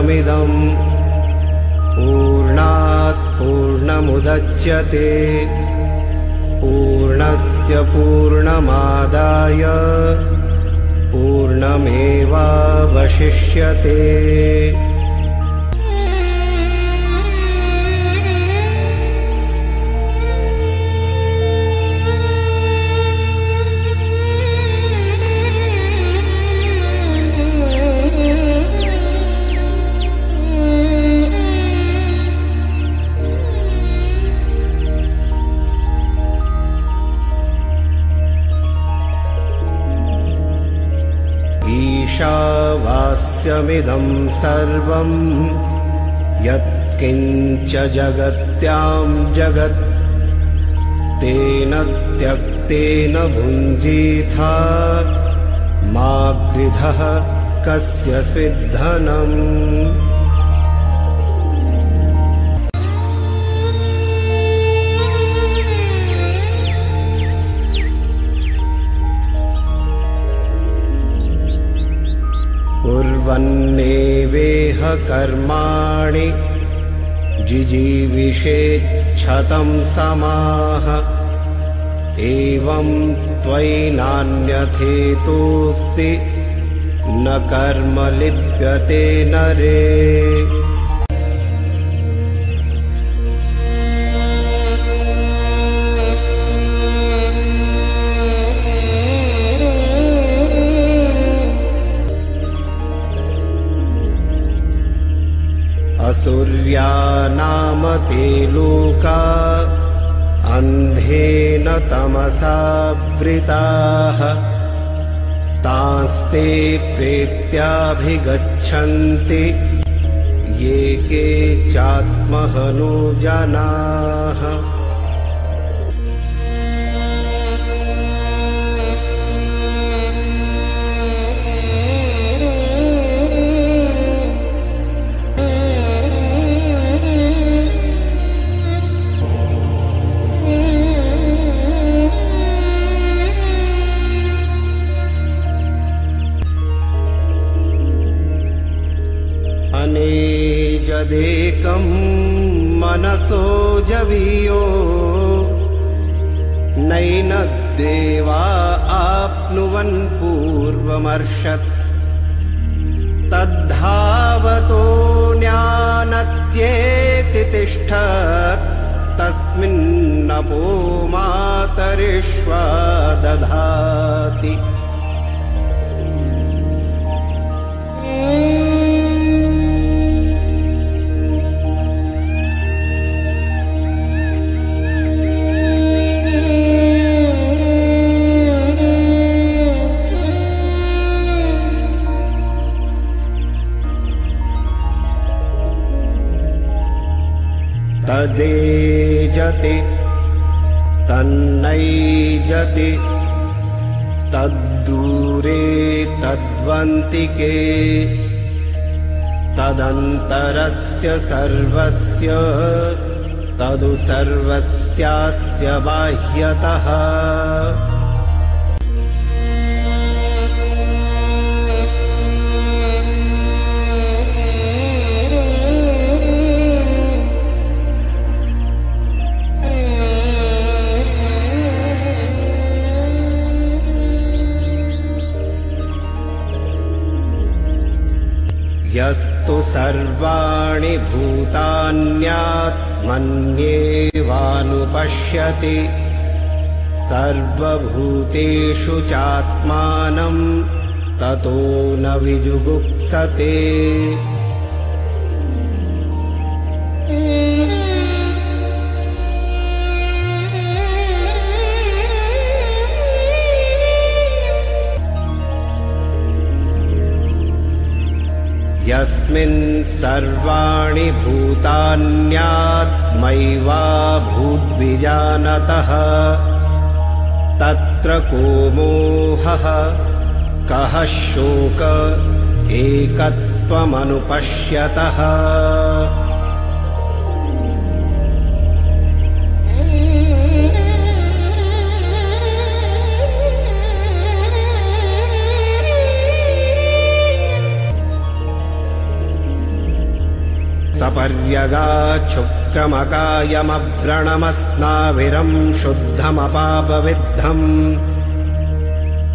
पूर्णमिदं पूर्णात् पूर्णमुदच्यते पूर्णस्य पूर्णमादाय पूर्णमेवावशिष्यते। ईशावास्यमिदं सर्वं यत्किञ्च जगत्यां जगत् तेन त्यक्तेन भुञ्जीथा मा गृधः कस्यचित् धनम्। कुर्वन्नेवेह कर्माणि जिजीविषेच्छतं समाः एवं त्वयि नान्यथेतोऽस्ति न कर्म लिप्यते नरे। असुर्या नाम ते लोका अंधेन तमसा वृताः तांस्ते प्रेत्याभिगच्छन्ति ये के चात्महनो जनाः। अनेजदेकं मनसो जवीयो नैनद्देवा आप्नुवन् पूर्वमर्षत् तद्धावतो ज्ञानत्येति तिष्ठत् तस्मिन्नपो मातरिष्वा दधाति। तदेजति तन्नैजति तद्दूरे तद्वन्तिके तदन्तरस्य सर्वस्य तदु सर्वस्यास्य बाह्यतः। यस्तु सर्वाणि भूतान्यात्मन्येवानुपश्यति सर्वभूतेषु चात्मानं ततो न विजुगुप्सते। यस्मिन् सर्वाणि भूतान्यात्मैवाभूद्विजानतः तत्र को मोहः कः शोक एकत्वमनुपश्यतः। पर्यगाच्छुक्रमकायमव्रणमस्नाविरं शुद्धमपापविद्धम्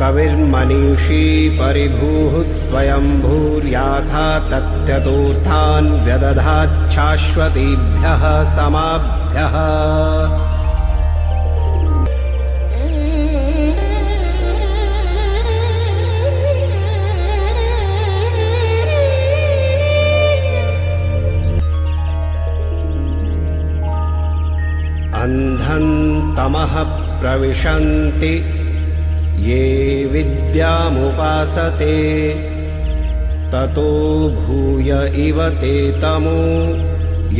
कविर्मनीषी परिभूः स्वयं भूर्याथा तथ्यतूर्थान् व्यदधाच्छाश्वतीभ्यः समाभ्यः। अंधं तमः प्रविशन्ति ये विद्यामुपासते ततो भूय इव ते तमो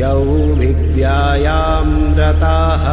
यौ विद्यायां रताः।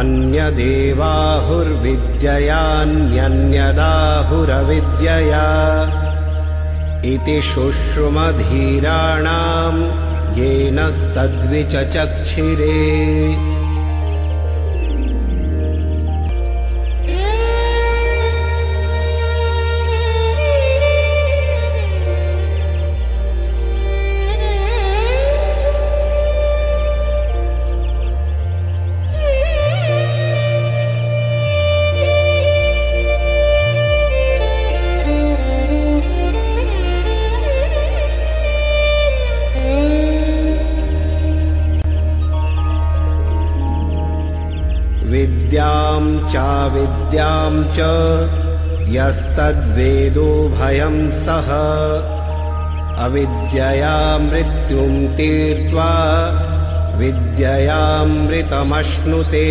अन्यदेवाहुर्विद्ययान्यन्यदाहुरविद्यया इति शुश्रुमधीराणां येन तद्विचक्षिरे। विद्यां च यस्तद्वेदो भयं सः अविद्यया मृत्युं तीर्त्वा विद्यायामृतमश्नुते।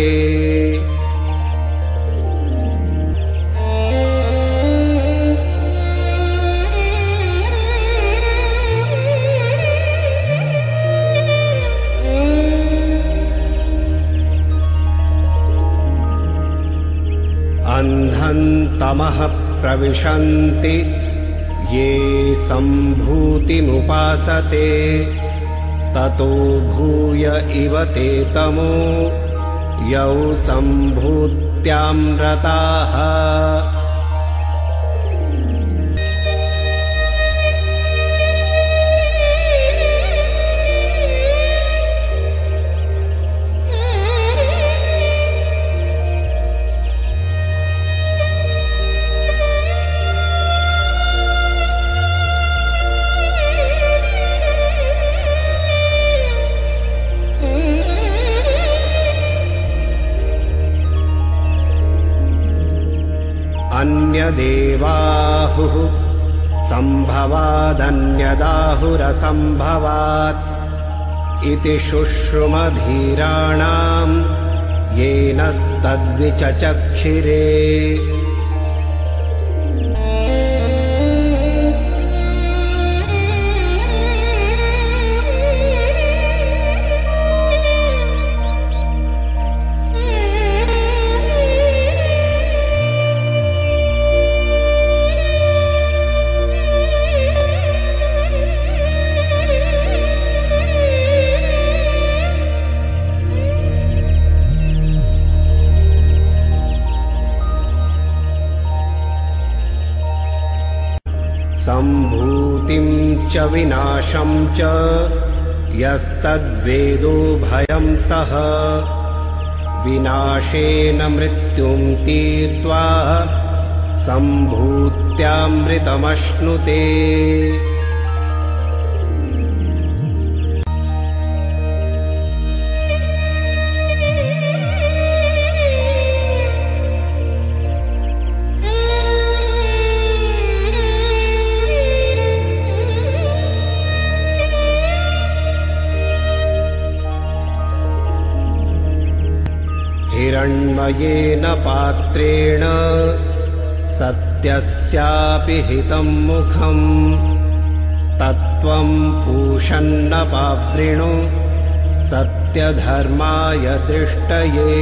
अंधं तमः प्रविशन्ति ये सम्भूतिमुपासते ततो भूय इव ते तमो यौ सम्भूत्यां रताः। अन्यदेवाहुः सम्भवादन्यदाहुरसम्भवात् इति शुश्रुमधीराणां येन तद्विचक्षिरे। सम्भूतिं च विनाशं च यस्तद्वेदो भयं सः विनाशेन मृत्युं तीर्त्वा सम्भूत्यामृतमश्नुते। हिरण्मयेन पात्रेण सत्यस्यापि हितं मुखं तत्त्वं पूषन्नपावृणु सत् नित्यधर्माय दृष्टये।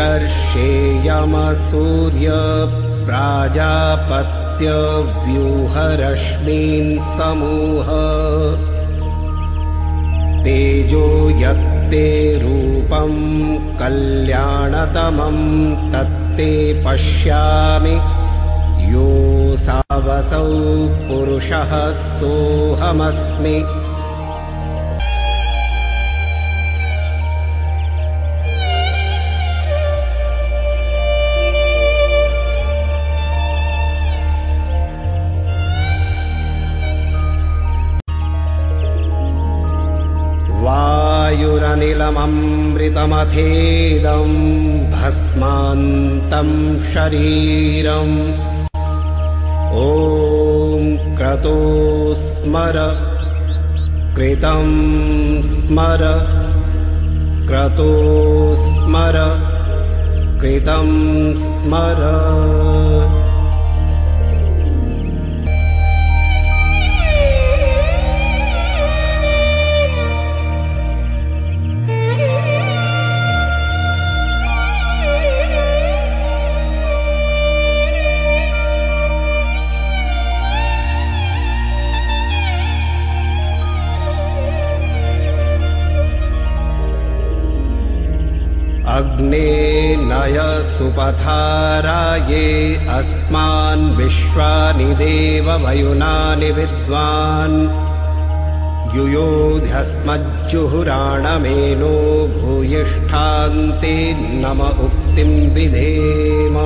कर्षेयमसूर्य प्राजापत्य व्यूहरश्मीन् समूह तेजो यत्ते रूपं कल्याणतमं तत्ते पश्यामि। योऽसावसौ पुरुषः सोऽहमस्मि। अमृतमथेदं भस्मान्तं शरीरम्। ॐ क्रतो स्मर कृतं स्मर क्रतो स्मर कृतं स्मर। अग्ने नय सुपथाराये अस्मान् विश्वानि देववयुनानि विद्वान्। युयोध्यस्मज्जुहुराणमेनो भूयिष्ठान्ते नम उक्तिं विधेम।